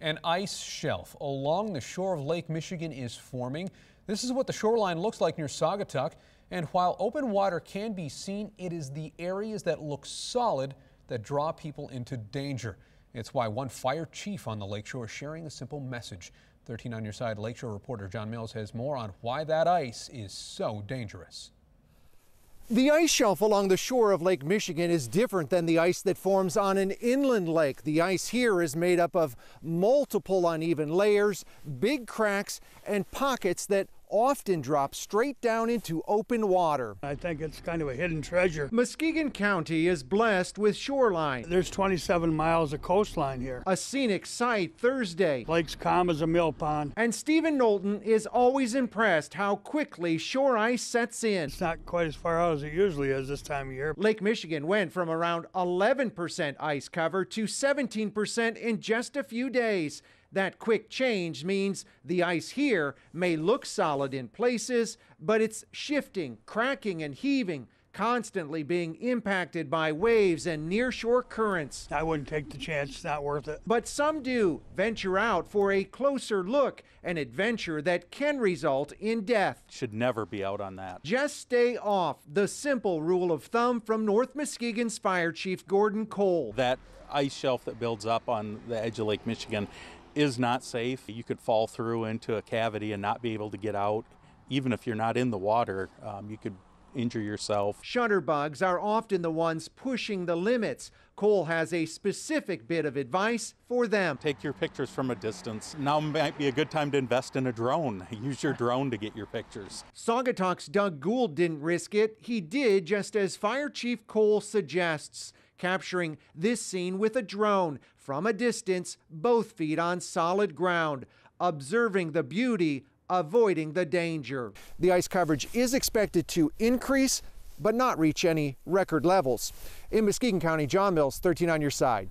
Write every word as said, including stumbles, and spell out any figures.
An ice shelf along the shore of Lake Michigan is forming. This is what the shoreline looks like near Saugatuck. And while open water can be seen, it is the areas that look solid that draw people into danger. It's why one fire chief on the lakeshore is sharing a simple message. thirteen On Your Side Lakeshore reporter John Mills has more on why that ice is so dangerous. The ice shelf along the shore of Lake Michigan is different than the ice that forms on an inland lake. The ice here is made up of multiple uneven layers, big cracks, and pockets that often drop straight down into open water. I think it's kind of a hidden treasure. Muskegon County is blessed with shoreline. There's twenty-seven miles of coastline here. A scenic sight Thursday. Lake's calm as a mill pond. And Stephen Knowlton is always impressed how quickly shore ice sets in. It's not quite as far out as it usually is this time of year. Lake Michigan went from around eleven percent ice cover to seventeen percent in just a few days. That quick change means the ice here may look solid in places, but it's shifting, cracking, and heaving, constantly being impacted by waves and nearshore currents. I wouldn't take the chance. It's not worth it. But some do venture out for a closer look, an adventure that can result in death. Should never be out on that. Just stay off, the simple rule of thumb from North Muskegon's Fire Chief Gordon Cole. That ice shelf that builds up on the edge of Lake Michigan is not safe. You could fall through into a cavity and not be able to get out. Even if you're not in the water, um, you could injure yourself. Shutterbugs are often the ones pushing the limits. Cole has a specific bit of advice for them. Take your pictures from a distance. Now might be a good time to invest in a drone. Use your drone to get your pictures. Saugatuck's Doug Gould didn't risk it. He did just as Fire Chief Cole suggests, capturing this scene with a drone from a distance, both feet on solid ground, observing the beauty, avoiding the danger. The ice coverage is expected to increase, but not reach any record levels. In Muskegon County, John Mills, thirteen On Your Side.